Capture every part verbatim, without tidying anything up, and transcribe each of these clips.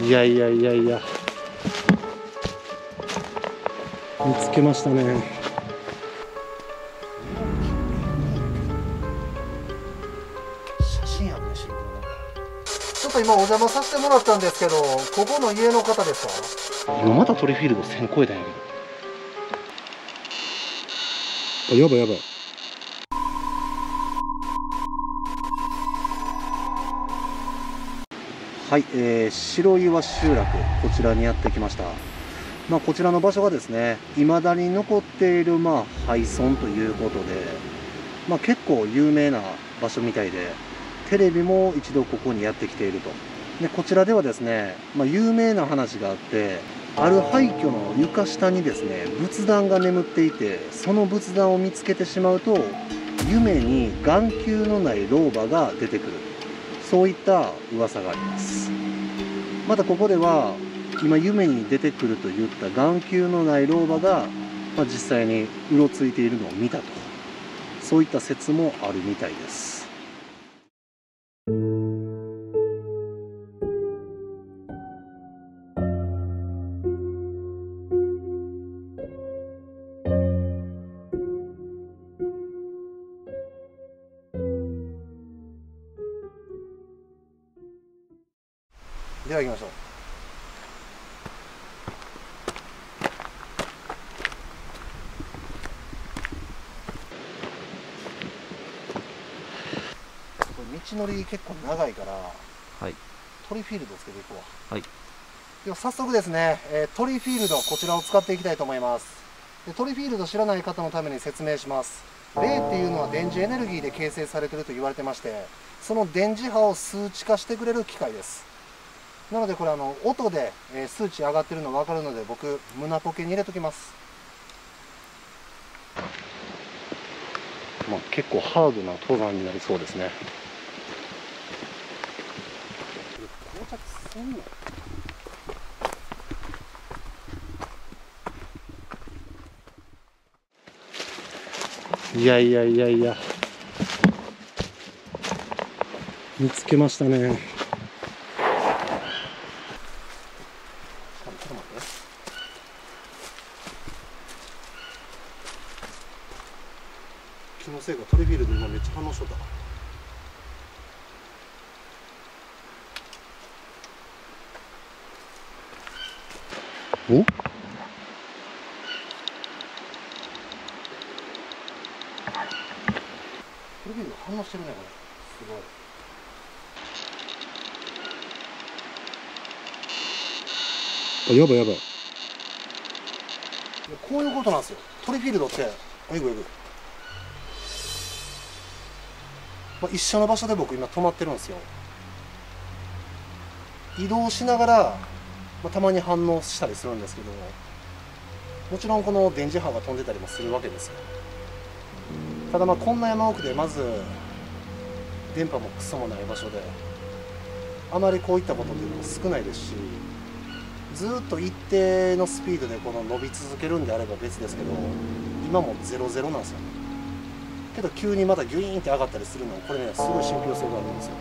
いやいやいやいや、見つけましたね。写真やね、シンプルな。ちょっと今お邪魔させてもらったんですけど、ここの家の方ですか？今まだトリフィールドせん超えたんやけど。あ、やばいやばい。はい、えー、白岩集落、こちらにやってきました。まあ、こちらの場所がですね、未だに残っている、まあ、廃村ということで、まあ、結構有名な場所みたいで、テレビも一度ここにやってきていると。で、こちらではですね、まあ、有名な話があって、ある廃墟の床下にですね、仏壇が眠っていて、その仏壇を見つけてしまうと、夢に眼球のない老婆が出てくる。そういった噂があります。またここでは今夢に出てくるといった眼球のない老婆が、まあ、実際にうろついているのを見たと、そういった説もあるみたいです。では行きましょう。これ道のり結構長いから、はい、トリフィールドつけていこう。はい、では早速ですね、えー、トリフィールド、こちらを使っていきたいと思います。でトリフィールド知らない方のために説明します。霊っていうのは電磁エネルギーで形成されていると言われてまして、その電磁波を数値化してくれる機械です。なのでこれあの音で数値上がってるの分かるので、僕胸ポケに入れときます。まあ、結構ハードな登山になりそうですね。到着すんの？いやいやいやいや、見つけましたね。気のせいか、トリフィールド今めっちゃ反応しとった。お？トリフィールド反応してるね、これすごい。あ、やばいやばい。こういうことなんですよ、トリフィールドって。あ、いくいく。まあ、一緒の場所で僕今止まってるんですよ。移動しながら、まあ、たまに反応したりするんですけど、もちろんこの電磁波が飛んでたりもするわけですよ。ただまあこんな山奥で、まず電波もクソもない場所で、あまりこういったことっていうのも少ないですし、ずっと一定のスピードでこの伸び続けるんであれば別ですけど、今もゼロゼロなんですよね。けど急にまたギュイーンって上がったりするのは、これね、すごい信憑性があるんですよ。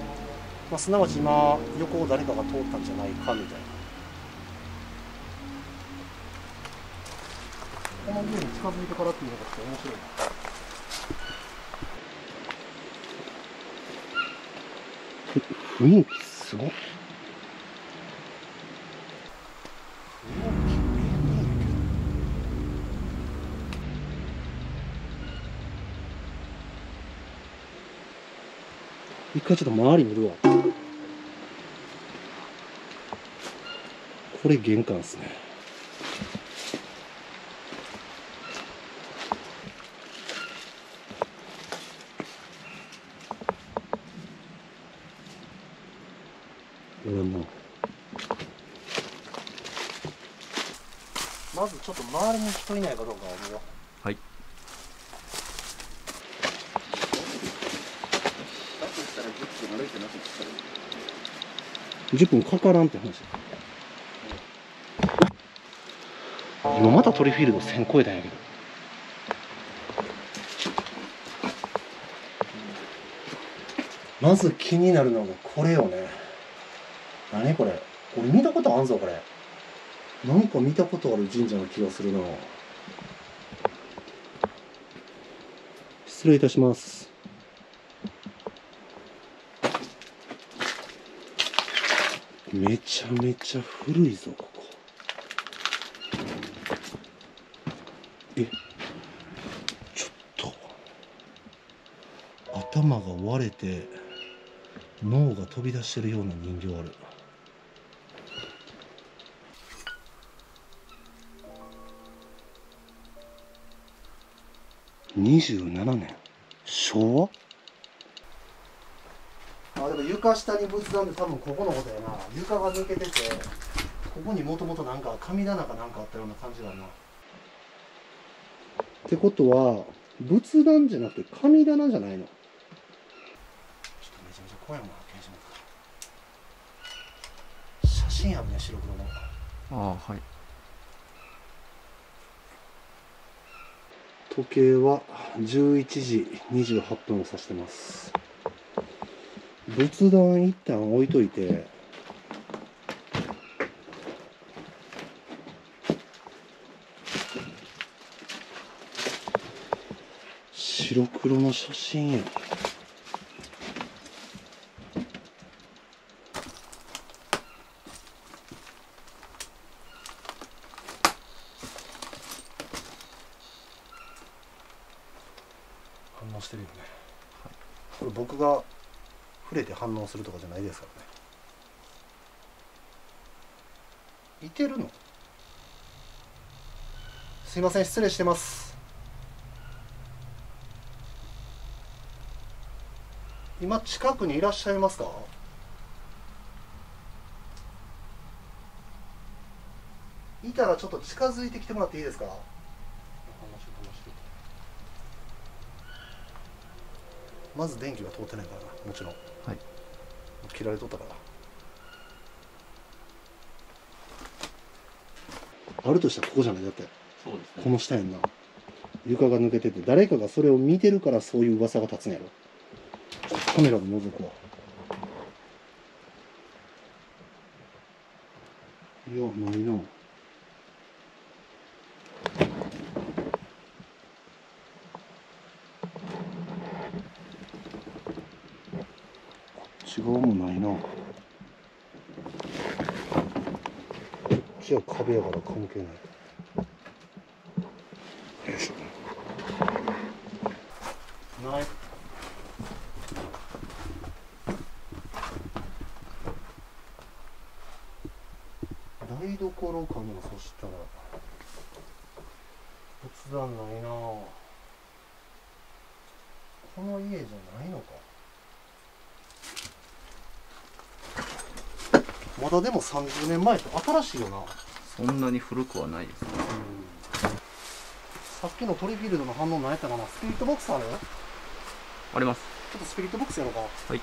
まあ、すなわち今横を誰かが通ったんじゃないかみたいな。この部分に近づいてからっていうのが面白いな。雰囲気すごい。一回ちょっと周り見るわ。これ玄関ですね。うん、まずちょっと周りに人いないかどうかを見よう。はい。じゅっぷんかからんって話。今またトリフィールドせん超えたんやけど。まず気になるのがこれよね。何これ。これ見たことあんぞ、これ。なんか見たことある神社の気がするな。失礼いたします。めちゃめちゃ古いぞ、ここ。え、ちょっと頭が割れて脳が飛び出してるような人形ある。にじゅうななねん、昭和。あ、でも床下に仏壇で、多分ここのことやな。床が抜けてて、ここにもともとなんか神棚かなんかあったような感じだな。ってことは仏壇じゃなくて神棚じゃないの。ちょっとめちゃめちゃ怖いもの発見しました。写真あるね、白黒の。ああ、はい。時計はじゅういちじにじゅうはっぷんを指してます。仏壇一旦置いといて、白黒の写真や。反応してるよね、はい、これ僕が触れて反応するとかじゃないですからね。いてるの？すいません、失礼してます。今近くにいらっしゃいますか？いたらちょっと近づいてきてもらっていいですか？まず電気が通ってないからな、もちろん。はい。切られとったから。あるとしたらここじゃない？だって。そうですね。この下やんな。床が抜けてて、誰かがそれを見てるからそういう噂が立つんやろ。カメラで覗くわ。いや、ないな。こっち側もないな。こっちは壁やから関係ない。よいしょ。ない。台所かな。そしたら仏壇ないな。この家じゃないのか。まだでもさんじゅうねんまえって新しいよな。そんなに古くはないですね。さっきのトリフィールドの反応何やったかな。スピリットボックスある？あります。ちょっとスピリットボックスやろうか。はい。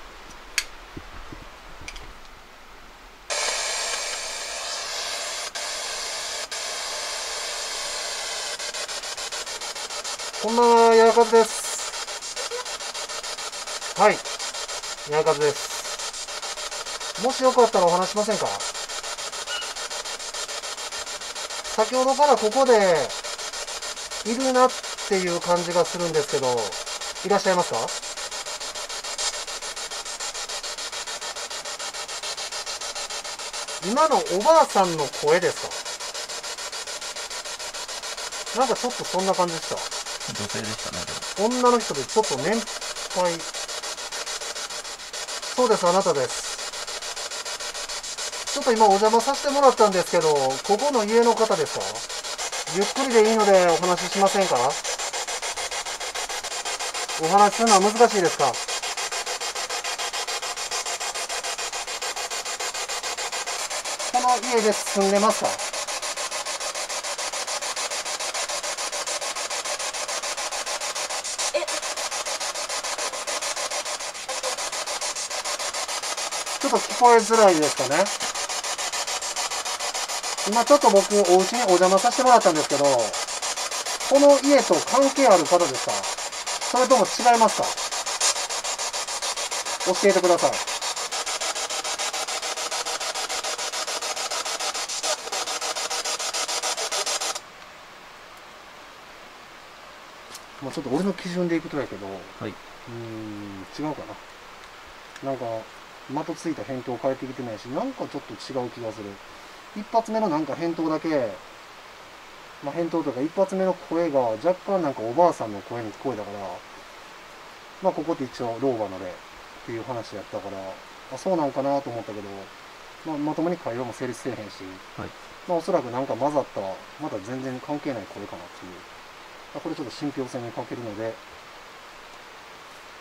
こんばんは、やわかずです。はい、やわかずです。もしよかったらお話しませんか？先ほどからここでいるなっていう感じがするんですけど、いらっしゃいますか？今のおばあさんの声ですか？なんかちょっとそんな感じでした。女性でしたね。女の人でちょっと年配。そうです、あなたです。ちょっと今お邪魔させてもらったんですけど、ここの家の方ですか？ゆっくりでいいのでお話ししませんか？お話しするのは難しいですか？この家で住んでますか？ちょっと聞こえづらいですかね。今ちょっと僕お家にお邪魔させてもらったんですけど、この家と関係ある方ですか？それとも違いますか？教えてください。まあちょっと俺の基準でいくとやけど、はい、うん違うかな。なんか的ついた返答変えてきてないし、なんかちょっと違う気がする。一発目のなんか返答だけ、まあ、返答とか一発目の声が若干なんかおばあさんの声の声だから、まあここって一応老婆の例っていう話やったから、あそうなんかなと思ったけど、まあ、まともに会話も成立せえへんし、はい、まあおそらくなんか混ざったまだ全然関係ない声かなっていう、まあ、これちょっと信憑性に欠けるので、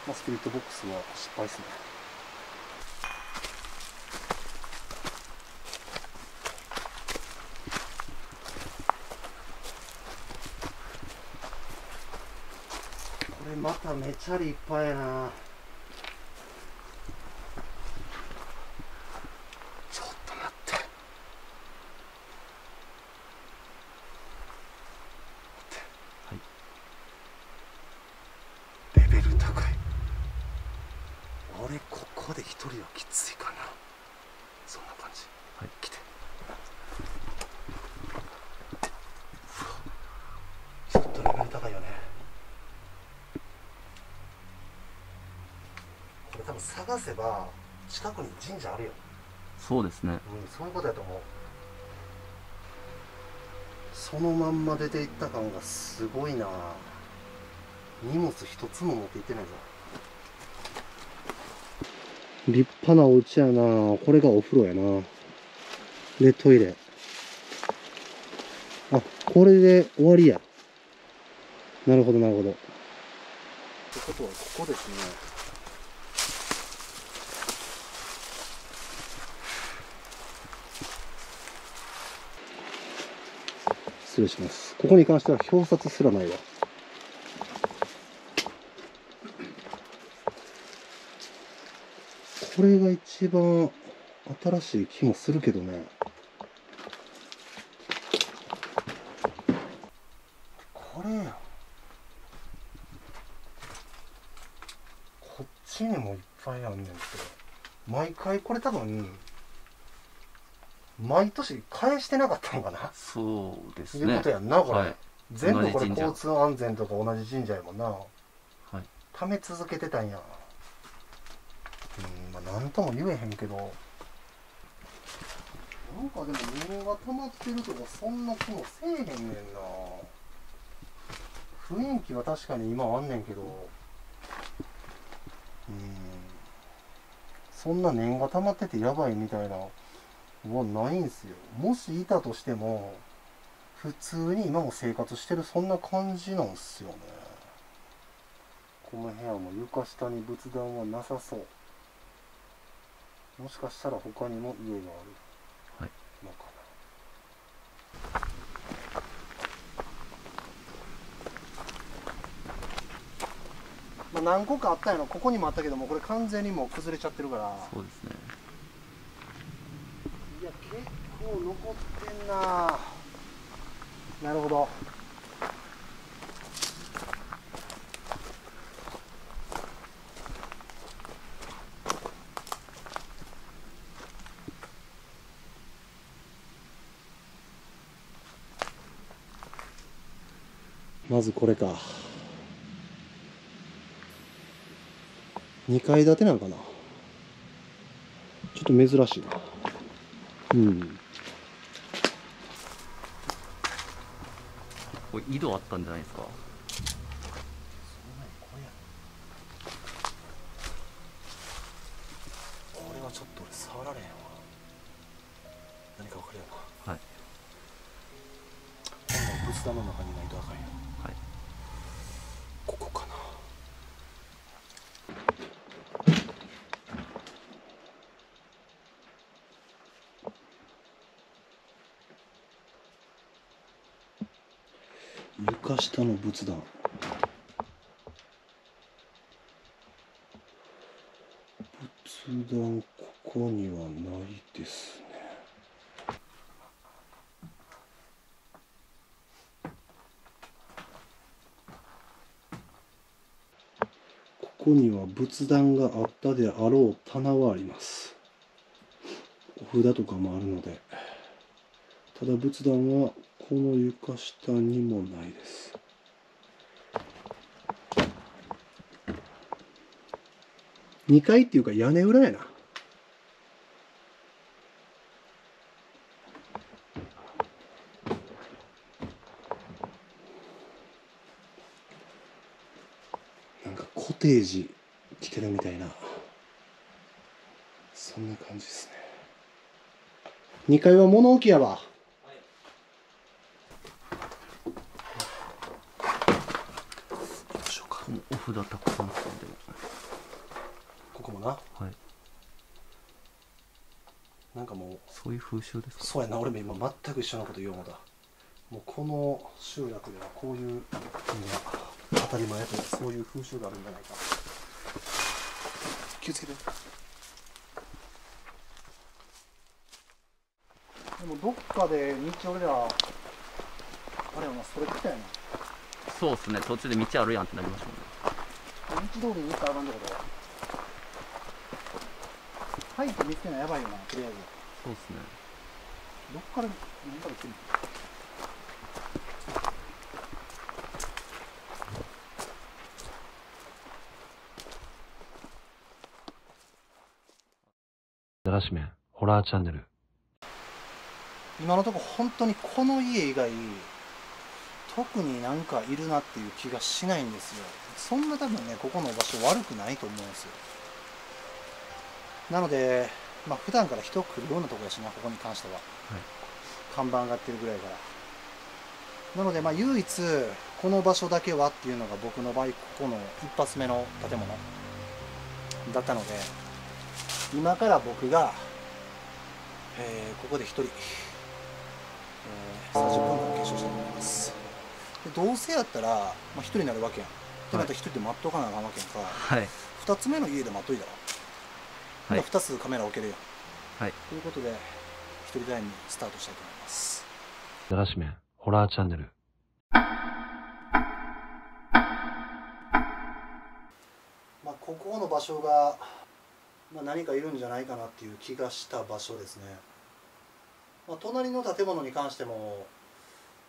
まあ、スピリットボックスは失敗ですね。まためちゃりいっぱいやな。ちょっと待って待って、はい、レベル高い。俺ここで一人はきついかな。そんな感じ、はい、来てちょっとレベル高いよね。多分探せば近くに神社あるよ。そうですね、うん、そういうことやと思う。そのまんま出ていった感がすごいな。荷物一つも持っていってないぞ。立派なお家やな。これがお風呂やな。でトイレ、あこれで終わりや。なるほどなるほど。ってことはここですね。失礼します。ここに関しては表札すらないわ。これが一番新しい気もするけどね。これや、こっちにもいっぱいあんねんけど、毎回これ多分毎年返してなかったのかな。そうですね。いうことやんな、これ。はい、全部これ交通安全とか同じ神社やもんな。はい。ため続けてたんや。うん、まあなんとも言えへんけど。なんかでも物が溜まってるとかそんな気もせえへんねんな。雰囲気は確かに今はあんねんけど。うん。そんな念が溜まっててやばいみたいな。もうないんすよ。もしいたとしても普通に今も生活してる、そんな感じなんすよね。この部屋も床下に仏壇はなさそう。もしかしたら他にも家があるのかな、はい、まあ何個かあったんやろ。ここにもあったけどもこれ完全にもう崩れちゃってるから。そうですね。結構残ってんな。なるほど。まずこれか。にかい建てなんかな。ちょっと珍しいな。うん、これ井戸あったんじゃないですか。これはちょっと俺触られへんわ。何かわかるよな。はい。仏壇の中にないとわかるよ。はい。ここかな。床下の仏壇。仏壇、ここにはないですね。ここには仏壇があったであろう棚はあります。お札とかもあるので。ただ仏壇はこの床下にもないです。にかいっていうか屋根裏やな。なんかコテージ来てるみたいな、そんな感じですね。にかいは物置やわ。お札たくさん積んでる。ここもな、はい、なんかもうそういう風習ですか。そうやな、俺も今全く一緒のこと言おうもだ。もうこの集落ではこういうのが当たり前やと、そういう風習があるんじゃないか。気をつけて。でもどっかで道俺らあれやな、それ来たやな。そうっすね、途中で道あるやんってなりましたもんね。道通りに行ったらあかんってことは、廃墟見つけるのやばいよな、とりあえず。そうっすね。どっから、何から来るの？だらしめんホラーチャンネル。今のところ本当にこの家以外特になんかいるなっていう気がしないんですよ。そんな多分ね、ここの場所悪くないと思うんですよ。なので、まあ普段から人来るようなところだしな、ここに関しては。はい、看板上がってるぐらいから。なので、まあ唯一、この場所だけはっていうのが僕の場合、ここの一発目の建物だったので、今から僕が、えー、ここで一人、えー、さんじゅっぷんかん継承したいと思います。どうせやったら、まあ、ひとりになるわけやん。ってなったらひとりで待っとかなあかんわけやんか、はい、ふたつめの家で待っといたら、はい、今ふたつカメラ置けるやん、はい、ということでひとりタイムスタートしたいと思います。だらしめんホラーチャンネル。まあここの場所が、まあ、何かいるんじゃないかなっていう気がした場所ですね。まあ、隣の建物に関しても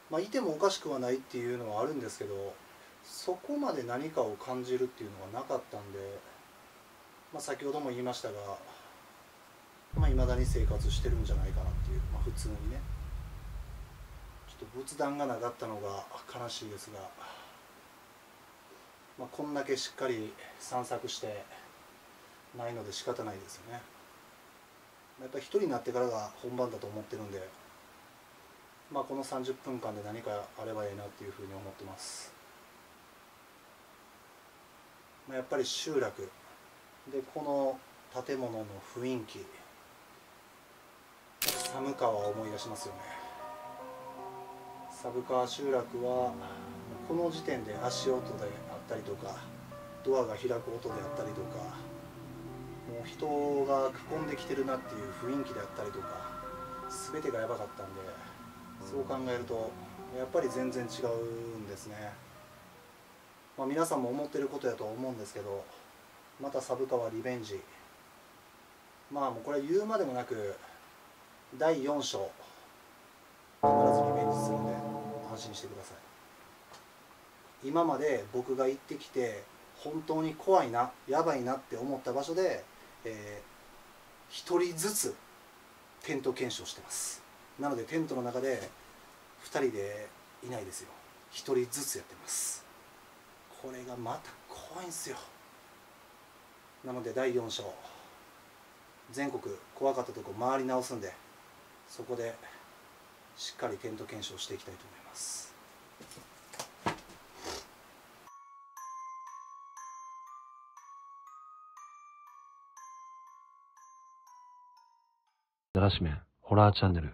まあ、いてもおかしくはないっていうのはあるんですけど、そこまで何かを感じるっていうのがなかったんで、まあ、先ほども言いましたが、まあ、未だに生活してるんじゃないかなっていう、まあ、普通にね。ちょっと仏壇がなかったのが悲しいですが、まあ、こんだけしっかり散策してないので仕方ないですよね。やっぱり一人になってからが本番だと思ってるんで。まあこのさんじゅっぷんかんで何かあればいいなっていうふうに思ってます。まあ、やっぱり集落でこの建物の雰囲気、寒川を思い出しますよね。寒川集落はこの時点で足音であったりとか、ドアが開く音であったりとか、もう人が囲んできてるなっていう雰囲気であったりとか、全てがやばかったんで、そう考えるとやっぱり全然違うんですね。まあ、皆さんも思ってることやと思うんですけど、また寒川リベンジ、まあもうこれ言うまでもなくだいよん章必ずリベンジするんで安心してください。今まで僕が行ってきて本当に怖いな、やばいなって思った場所で、えー、ひとりずつテント検証してます。なのでテントの中でふたりでいないですよ。ひとりずつやってます。これがまた怖いんですよ。なのでだいよん章全国怖かったとこ回り直すんで、そこでしっかりテント検証していきたいと思います。だらしめんホラーチャンネル。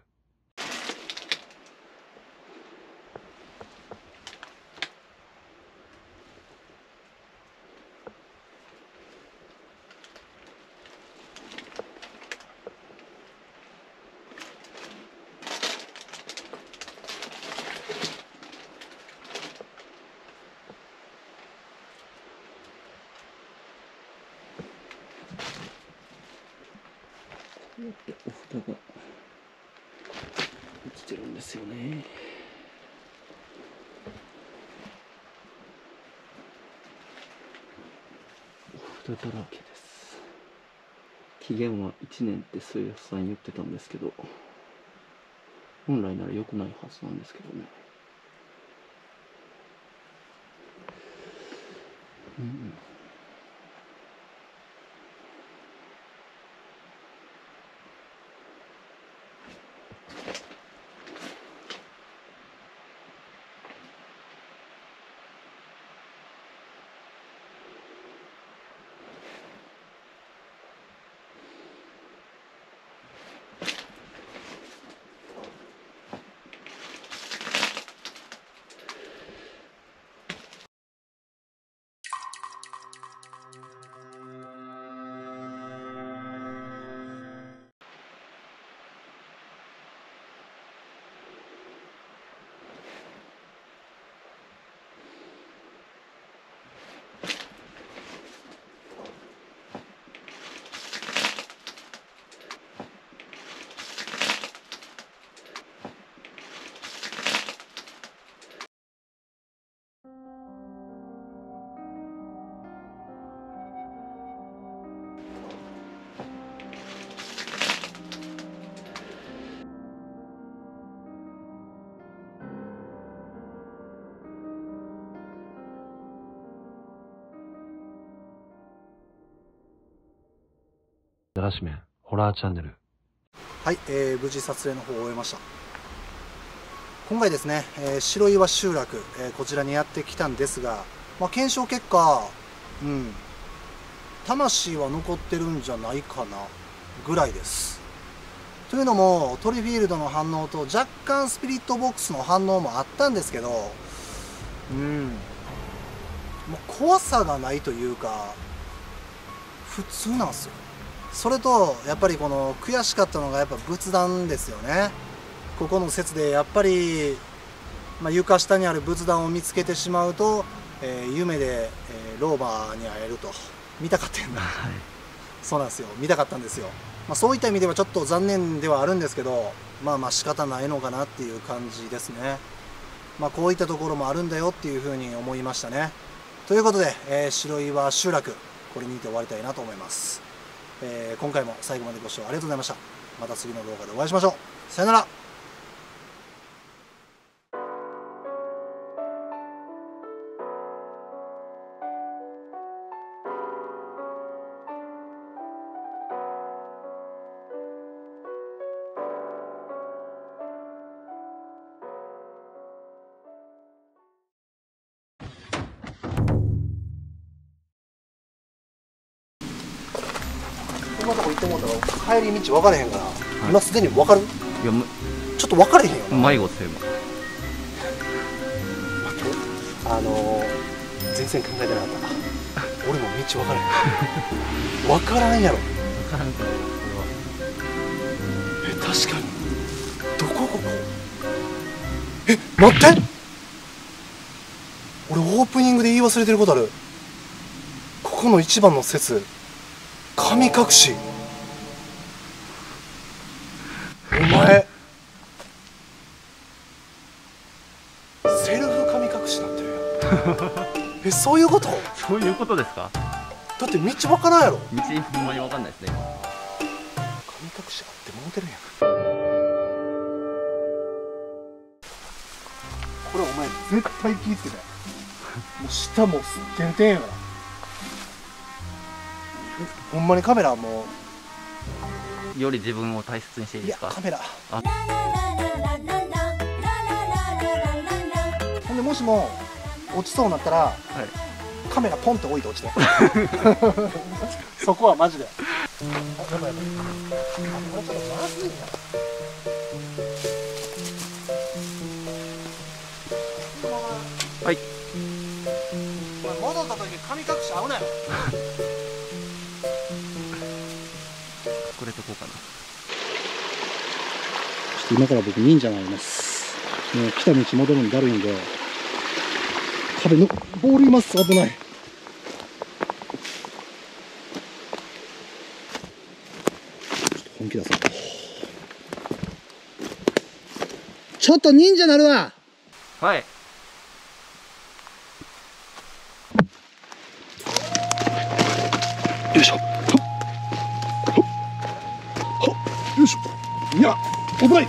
お札が落ちてるんですよね。お札だらけです。期限はいちねんって水圧さん言ってたんですけど、本来なら良くないはずなんですけどね。うんうん。だらしめんホラーチャンネル。はい、えー、無事撮影の方を終えました。今回ですね、えー、白岩集落、えー、こちらにやってきたんですが、まあ、検証結果、うん、魂は残ってるんじゃないかなぐらいです。というのもトリフィールドの反応と若干スピリットボックスの反応もあったんですけど、うん、もう怖さがないというか普通なんですよ。それとやっぱりこの悔しかったのがやっぱ仏壇ですよね。ここの説でやっぱり、まあ、床下にある仏壇を見つけてしまうと、えー、夢で、えー、老婆に会えると。見たかったんだ、はい、そうなんですよ、見たかったんですよ、まあ、そういった意味ではちょっと残念ではあるんですけど、まあまあ仕方ないのかなっていう感じですね。まあこういったところもあるんだよっていうふうに思いましたね。ということで、えー、白岩集落、これにて終わりたいなと思います。えー、今回も最後までご視聴ありがとうございました。また次の動画でお会いしましょう。さよなら。こんなとこ行ってもうたら帰り道分かれへんから、はい、今すでに分かる。いや、ちょっと分かれへんよな。迷子っていうのあのー、全然考えてなかった俺も道分からへん分からんやろ。分からんからえ、確かにどこここえ、待って俺オープニングで言い忘れてることある。ここの一番の説神隠し。お前セルフ神隠しなってるやんえ、そういうこと？そういうことですか？だって道分からんやろ。道ほんまに分かんないですね。神隠しあってもうてるやん。これお前絶対聞いてないもう舌もすってんてんやからほんまにカメラもより自分を大切にしていいですか？いやカメラほんでもしも落ちそうになったら、はい、カメラポンって置いて落ちてそこはマジであ、やばいやばい。あ、これちょっとまずいな。はいお前戻った時神隠し合うなよこれとこうかな。ちょっと今から僕忍者になります。もう来た道戻るのだるいんで壁のボールいます。危ない。ちょっと本気出そう。ちょっと忍者になるわ。はいよいしょ。いや、危ない。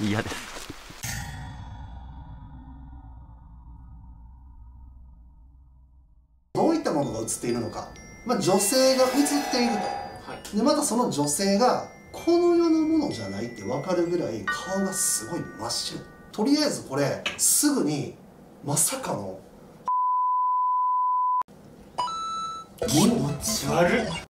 嫌です。どういったものが映っているのか、まあ、女性が映っていると、はい、でまたその女性がこの世のものじゃないって分かるぐらい顔がすごい真っ白。とりあえずこれすぐにまさかの気持ち悪っ。